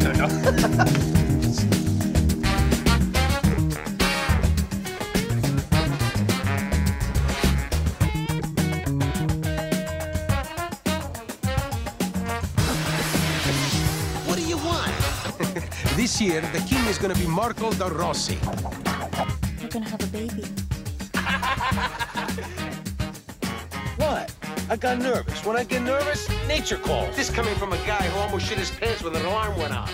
no. What do you want? This year, the king is going to be Marco da Rossi. You're going to have a baby. What? I got nervous. When I get nervous, nature calls. This coming from a guy who almost shit his pants when an alarm went off.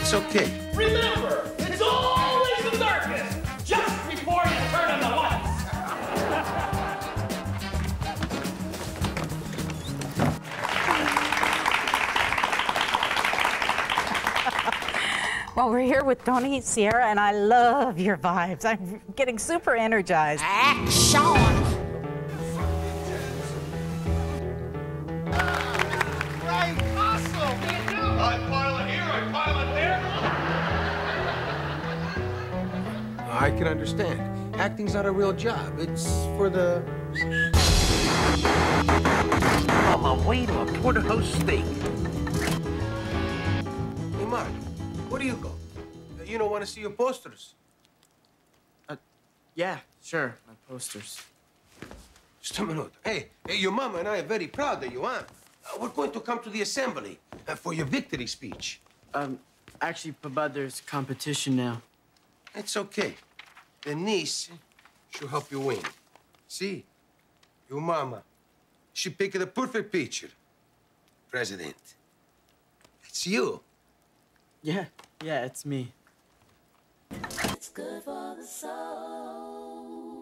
It's okay. Remember, it's always the darkest just before you turn on the lights. Well, we're here with Tony Sciara, and I love your vibes. I'm getting super energized. Action! I pilot here, I pilot there. I can understand. Acting's not a real job. It's for the... on my way to a porterhouse steak. Hey, Mark, where do you go? You don't want to see your posters. Yeah, sure, my posters. Just a minute. Hey, your mama and I are very proud that you are. We're going to come to the assembly for your victory speech. Actually, Baba, there's competition now. It's okay. The niece should help you win. See, your mama, she picked the perfect picture. President, it's you. Yeah, it's me. It's good for the soul.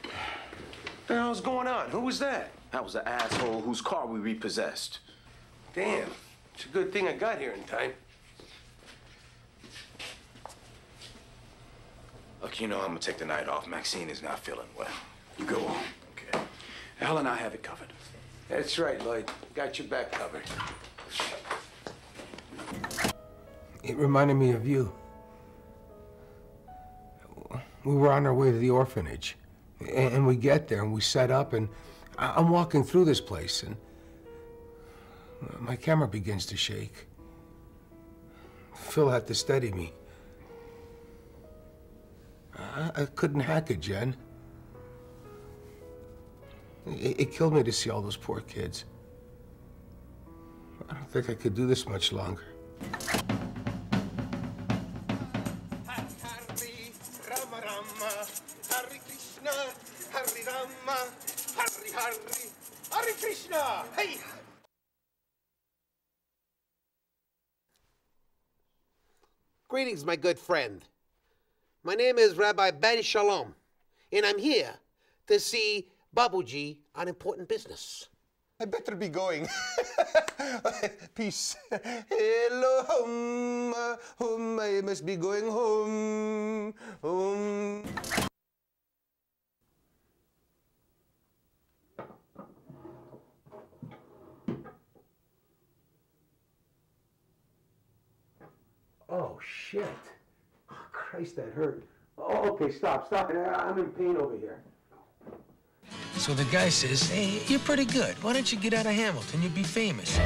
What the hell's going on? Who was that? That was an asshole whose car we repossessed. Damn. It's a good thing I got here in time. Look, you know I'm gonna take the night off. Maxine is not feeling well. You go on. Okay. Al and I have it covered. That's right, Lloyd. Got your back covered. It reminded me of you. We were on our way to the orphanage. And we get there, and we set up, and I'm walking through this place, and my camera begins to shake. Phil had to steady me. I couldn't hack it, Jen. It killed me to see all those poor kids. I don't think I could do this much longer. Hare Krishna! Hey! Greetings, my good friend. My name is Rabbi Ben Shalom, and I'm here to see Babuji on important business. I better be going. Peace. Hello, home. I must be going home. Oh, shit. Oh, Christ, that hurt. Oh, okay, stop. I'm in pain over here. So the guy says, hey, you're pretty good. Why don't you get out of Hamilton? You'd be famous.